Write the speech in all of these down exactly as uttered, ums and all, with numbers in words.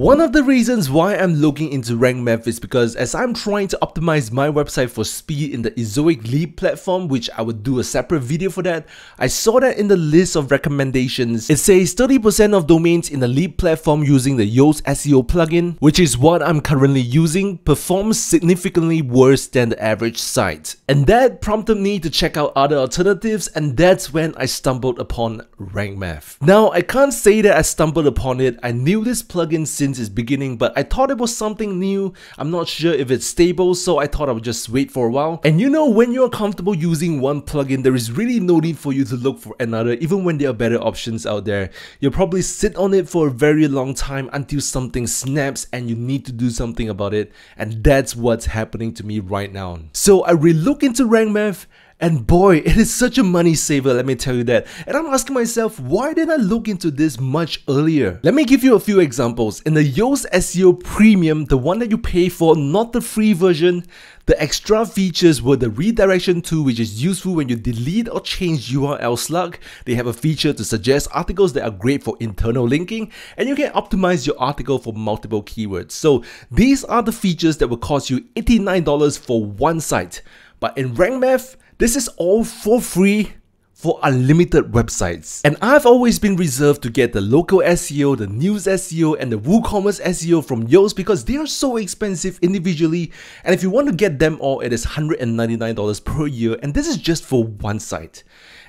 One of the reasons why I'm looking into Rank Math is because as I'm trying to optimize my website for speed in the Ezoic Leap platform, which I would do a separate video for that, I saw that in the list of recommendations, it says thirty percent of domains in the Leap platform using the Yoast S E O plugin, which is what I'm currently using, performs significantly worse than the average site. And that prompted me to check out other alternatives, and that's when I stumbled upon Rank Math. Now, I can't say that I stumbled upon it. I knew this plugin since its beginning, but I thought it was something new. I'm not sure if it's stable, so I thought I would just wait for a while. And you know, when you're comfortable using one plugin, there is really no need for you to look for another, even when there are better options out there. You'll probably sit on it for a very long time until something snaps and you need to do something about it. And that's what's happening to me right now. So I relook into Rank Math, and boy, it is such a money saver, let me tell you that. And I'm asking myself, why didn't I look into this much earlier? Let me give you a few examples. In the Yoast S E O Premium, the one that you pay for, not the free version, the extra features were the redirection tool, which is useful when you delete or change U R L slug. They have a feature to suggest articles that are great for internal linking, and you can optimize your article for multiple keywords. So these are the features that will cost you eighty-nine dollars for one site. But in Rank Math, this is all for free for unlimited websites. And I've always been reserved to get the local S E O, the news S E O, and the WooCommerce S E O from Yoast because they are so expensive individually. And if you want to get them all, it is one hundred ninety-nine dollars per year. And this is just for one site.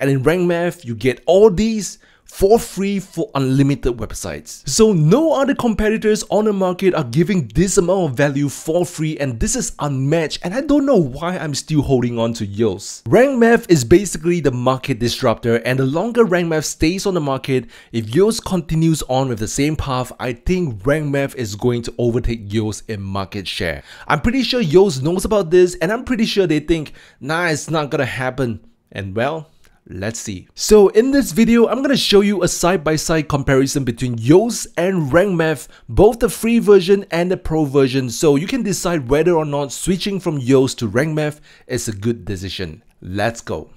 And in Rank Math, you get all these for free for unlimited websites. So no other competitors on the market are giving this amount of value for free, and this is unmatched, and I don't know why I'm still holding on to Yoast. Rank Math is basically the market disruptor, and the longer Rank Math stays on the market, if Yoast continues on with the same path, I think Rank Math is going to overtake Yoast in market share. I'm pretty sure Yoast knows about this, and I'm pretty sure they think, nah, it's not gonna happen. And well, let's see. So in this video, I'm going to show you a side-by-side comparison between Yoast and Rank Math, both the free version and the pro version, so you can decide whether or not switching from Yoast to Rank Math is a good decision. Let's go.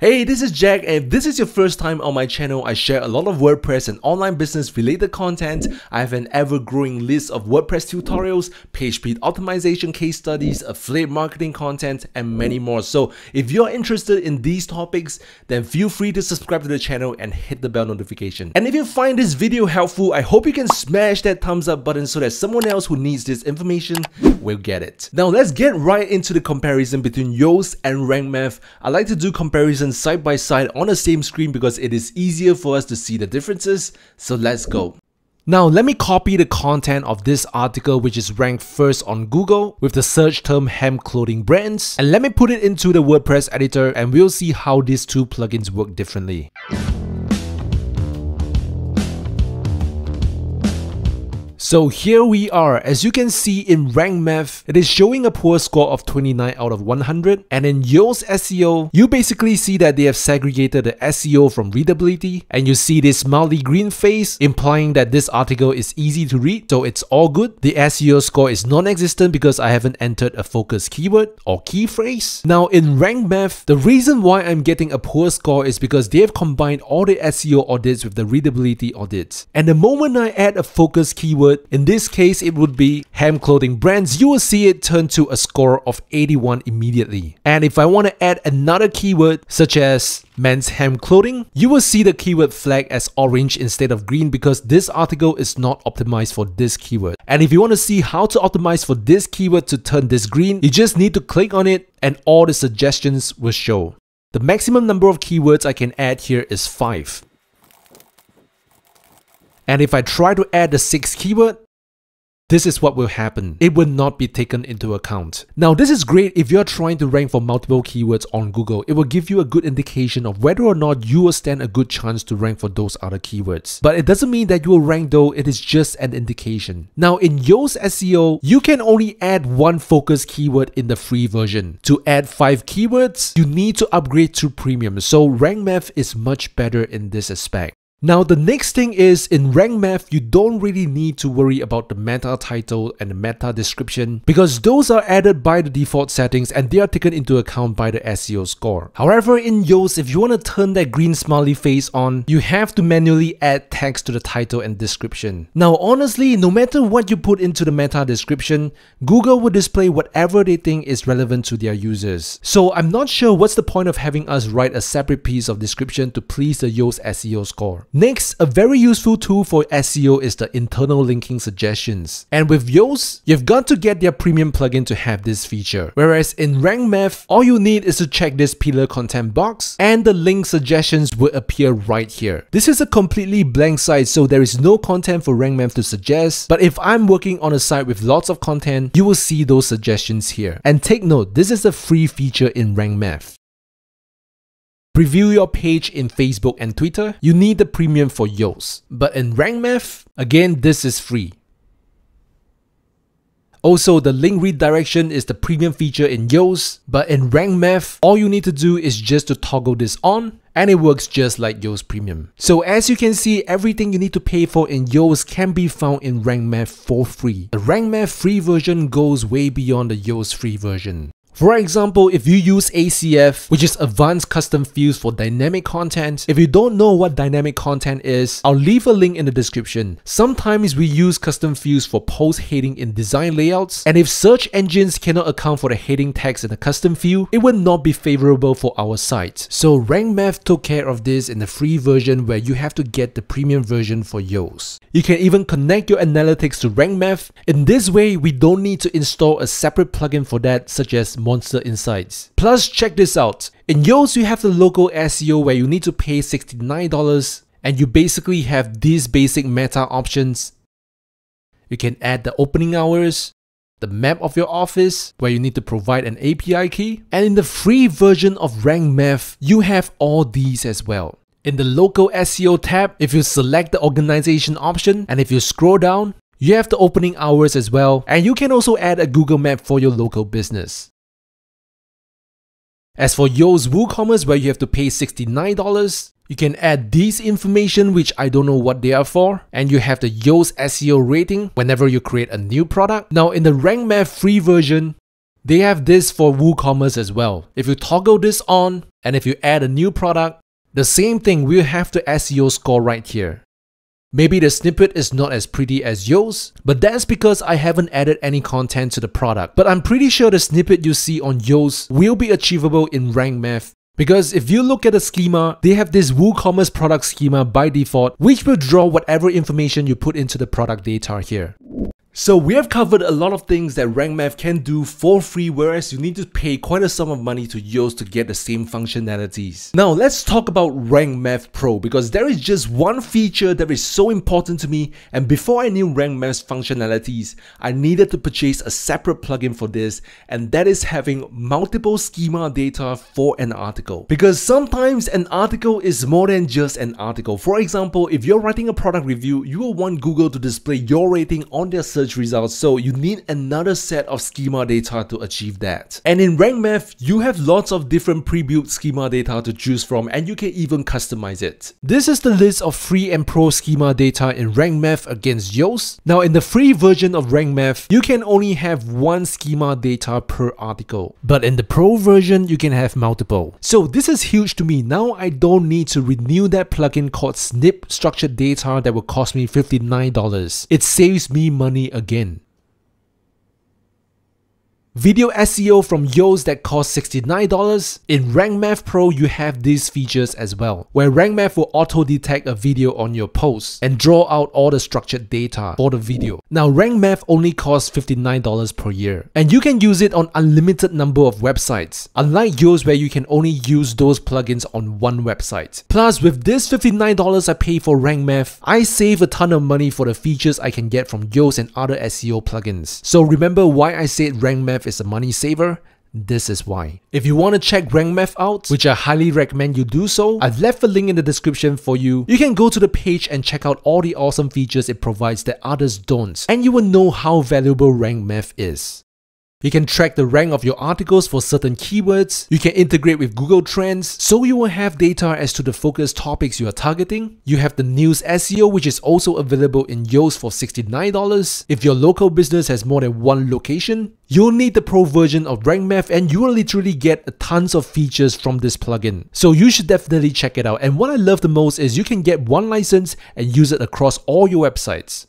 Hey, this is Jack, and if this is your first time on my channel, I share a lot of WordPress and online business related content. I have an ever-growing list of WordPress tutorials, page speed optimization case studies, affiliate marketing content, and many more. So if you're interested in these topics, then feel free to subscribe to the channel and hit the bell notification. And if you find this video helpful, I hope you can smash that thumbs up button so that someone else who needs this information will get it. Now let's get right into the comparison between Yoast and Rank Math. I like to do comparisons side by side on the same screen because it is easier for us to see the differences. So let's go. Now let me copy the content of this article, which is ranked first on Google with the search term hemp clothing brands, and let me put it into the WordPress editor, and we'll see how these two plugins work differently. So here we are. As you can see in Rank Math, it is showing a poor score of twenty-nine out of one hundred. And in Yoast S E O, you basically see that they have segregated the S E O from readability. And you see this mildly green face implying that this article is easy to read. So it's all good. The S E O score is non-existent because I haven't entered a focus keyword or key phrase. Now in Rank Math, the reason why I'm getting a poor score is because they have combined all the S E O audits with the readability audits. And the moment I add a focus keyword, in this case, it would be hemp clothing brands, you will see it turn to a score of eighty-one immediately. And if I want to add another keyword, such as men's hemp clothing, you will see the keyword flag as orange instead of green because this article is not optimized for this keyword. And if you want to see how to optimize for this keyword to turn this green, you just need to click on it and all the suggestions will show. The maximum number of keywords I can add here is five. And if I try to add the sixth keyword, this is what will happen. It will not be taken into account. Now, this is great if you're trying to rank for multiple keywords on Google. It will give you a good indication of whether or not you will stand a good chance to rank for those other keywords. But it doesn't mean that you will rank though, it is just an indication. Now, in Yoast S E O, you can only add one focus keyword in the free version. To add five keywords, you need to upgrade to premium. So Rank Math is much better in this aspect. Now the next thing is, in Rank Math, you don't really need to worry about the meta title and the meta description because those are added by the default settings and they are taken into account by the S E O score. However, in Yoast, if you want to turn that green smiley face on, you have to manually add text to the title and description. Now honestly, no matter what you put into the meta description, Google will display whatever they think is relevant to their users. So I'm not sure what's the point of having us write a separate piece of description to please the Yoast S E O score. Next, a very useful tool for S E O is the internal linking suggestions. And with Yoast, you've got to get their premium plugin to have this feature. Whereas in Rank Math, all you need is to check this pillar content box and the link suggestions will appear right here. This is a completely blank site, so there is no content for Rank Math to suggest. But if I'm working on a site with lots of content, you will see those suggestions here. And take note, this is a free feature in Rank Math. Preview your page in Facebook and Twitter. You need the premium for Yoast. But in Rank Math, again, this is free. Also, the link redirection is the premium feature in Yoast. But in Rank Math, all you need to do is just to toggle this on, and it works just like Yoast Premium. So as you can see, everything you need to pay for in Yoast can be found in Rank Math for free. The Rank Math free version goes way beyond the Yoast free version. For example, if you use A C F, which is Advanced Custom Fields for Dynamic Content, if you don't know what Dynamic Content is, I'll leave a link in the description. Sometimes we use custom fields for post heading in design layouts, and if search engines cannot account for the heading text in a custom field, it would not be favorable for our site. So Rank Math took care of this in the free version where you have to get the premium version for Yoast. You can even connect your analytics to Rank Math. In this way, we don't need to install a separate plugin for that, such as Monster Insights. Plus, check this out. In Yoast, you have the local S E O where you need to pay sixty-nine dollars and you basically have these basic meta options. You can add the opening hours, the map of your office where you need to provide an A P I key, and in the free version of Rank Math, you have all these as well. In the local S E O tab, if you select the organization option and if you scroll down, you have the opening hours as well, and you can also add a Google map for your local business. As for Yoast WooCommerce, where you have to pay sixty-nine dollars, you can add these information, which I don't know what they are for, and you have the Yoast S E O rating whenever you create a new product. Now in the Rank Math free version, they have this for WooCommerce as well. If you toggle this on, and if you add a new product, the same thing will have the S E O score right here. Maybe the snippet is not as pretty as Yoast, but that's because I haven't added any content to the product. But I'm pretty sure the snippet you see on Yoast will be achievable in Rank Math, because if you look at the schema, they have this WooCommerce product schema by default, which will draw whatever information you put into the product data here. So we have covered a lot of things that Rank Math can do for free, whereas you need to pay quite a sum of money to Yoast to get the same functionalities. Now let's talk about Rank Math Pro, because there is just one feature that is so important to me, and before I knew Rank Math's functionalities, I needed to purchase a separate plugin for this, and that is having multiple schema data for an article. Because sometimes an article is more than just an article. For example, if you're writing a product review, you will want Google to display your rating on their search results, so you need another set of schema data to achieve that. And in Rank Math, you have lots of different pre-built schema data to choose from, and you can even customize it. This is the list of free and pro schema data in Rank Math against Yoast. Now in the free version of Rank Math, you can only have one schema data per article, but in the pro version, you can have multiple. So this is huge to me. Now I don't need to renew that plugin called Snip Structured Data that will cost me fifty-nine dollars. It saves me money again. Video S E O from Yoast that costs sixty-nine dollars. In Rank Math Pro, you have these features as well, where Rank Math will auto-detect a video on your post and draw out all the structured data for the video. Now, Rank Math only costs fifty-nine dollars per year, and you can use it on unlimited number of websites, unlike Yoast where you can only use those plugins on one website. Plus, with this fifty-nine dollars I pay for Rank Math, I save a ton of money for the features I can get from Yoast and other S E O plugins. So remember why I said Rank Math is a money saver? This is why. If you want to check Rank Math out, which I highly recommend you do so, I've left a link in the description for you. You can go to the page and check out all the awesome features it provides that others don't, and you will know how valuable Rank Math is. You can track the rank of your articles for certain keywords. You can integrate with Google Trends, so you will have data as to the focus topics you are targeting. You have the news S E O, which is also available in Yoast for sixty-nine dollars. If your local business has more than one location, you'll need the pro version of Rank Math, and you will literally get a tons of features from this plugin. So you should definitely check it out. And what I love the most is you can get one license and use it across all your websites.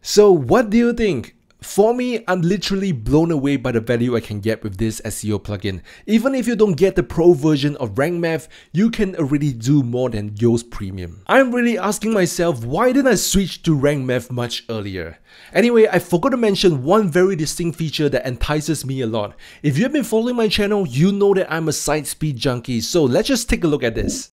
So what do you think? For me, I'm literally blown away by the value I can get with this S E O plugin. Even if you don't get the pro version of Rank Math, you can already do more than Yoast Premium. I'm really asking myself, why didn't I switch to Rank Math much earlier? Anyway, I forgot to mention one very distinct feature that entices me a lot. If you've been following my channel, you know that I'm a site speed junkie, so let's just take a look at this.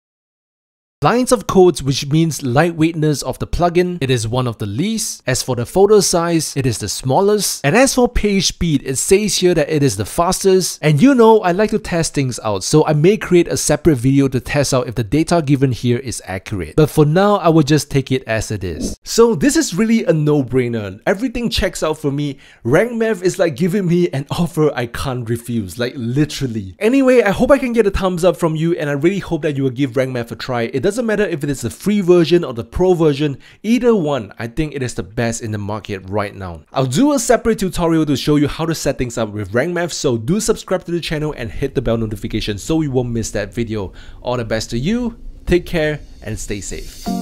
Lines of codes, which means lightweightness of the plugin, it is one of the least. As for the photo size, it is the smallest. And as for page speed, it says here that it is the fastest. And you know, I like to test things out, so I may create a separate video to test out if the data given here is accurate. But for now, I will just take it as it is. So this is really a no-brainer. Everything checks out for me. Rank Math is like giving me an offer I can't refuse, like literally. Anyway, I hope I can get a thumbs up from you, and I really hope that you will give Rank Math a try. It doesn't matter if it is the free version or the pro version, either one, I think it is the best in the market right now. I'll do a separate tutorial to show you how to set things up with Rank Math, so do subscribe to the channel and hit the bell notification so you won't miss that video. All the best to you, take care and stay safe.